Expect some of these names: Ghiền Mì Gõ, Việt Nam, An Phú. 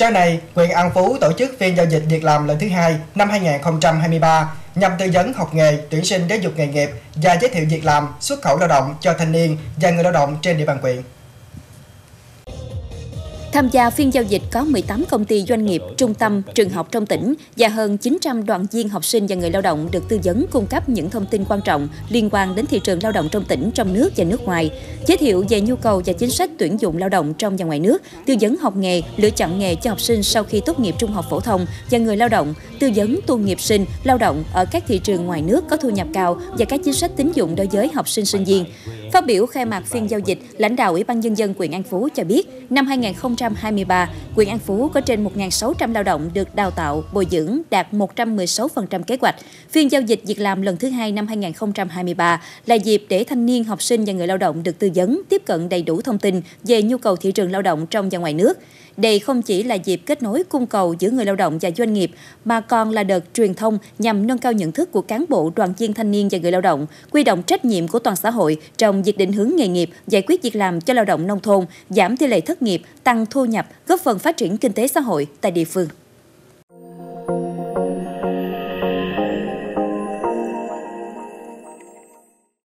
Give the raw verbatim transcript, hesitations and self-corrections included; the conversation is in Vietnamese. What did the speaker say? Sáng nay, huyện An Phú tổ chức phiên giao dịch việc làm lần thứ hai năm hai nghìn không trăm hai mươi ba nhằm tư vấn học nghề, tuyển sinh giáo dục nghề nghiệp và giới thiệu việc làm, xuất khẩu lao động cho thanh niên và người lao động trên địa bàn huyện. Tham gia phiên giao dịch có mười tám công ty doanh nghiệp, trung tâm, trường học trong tỉnh và hơn chín trăm đoàn viên học sinh và người lao động được tư vấn cung cấp những thông tin quan trọng liên quan đến thị trường lao động trong tỉnh, trong nước và nước ngoài, giới thiệu về nhu cầu và chính sách tuyển dụng lao động trong và ngoài nước, tư vấn học nghề, lựa chọn nghề cho học sinh sau khi tốt nghiệp trung học phổ thông và người lao động, tư vấn tu nghiệp sinh, lao động ở các thị trường ngoài nước có thu nhập cao và các chính sách tín dụng đối với học sinh sinh viên. Phát biểu khai mạc phiên giao dịch, lãnh đạo Ủy ban Nhân dân huyện An Phú cho biết, năm hai nghìn không trăm hai mươi ba, huyện An Phú có trên một nghìn sáu trăm lao động được đào tạo, bồi dưỡng, đạt một trăm mười sáu phần trăm kế hoạch. Phiên giao dịch việc làm lần thứ hai năm hai nghìn không trăm hai mươi ba là dịp để thanh niên, học sinh và người lao động được tư vấn, tiếp cận đầy đủ thông tin về nhu cầu thị trường lao động trong và ngoài nước. Đây không chỉ là dịp kết nối cung cầu giữa người lao động và doanh nghiệp, mà còn là đợt truyền thông nhằm nâng cao nhận thức của cán bộ, đoàn viên thanh niên và người lao động, quy động trách nhiệm của toàn xã hội trong việc định hướng nghề nghiệp, giải quyết việc làm cho lao động nông thôn, giảm tỷ lệ thất nghiệp, tăng thu nhập, góp phần phát triển kinh tế xã hội tại địa phương.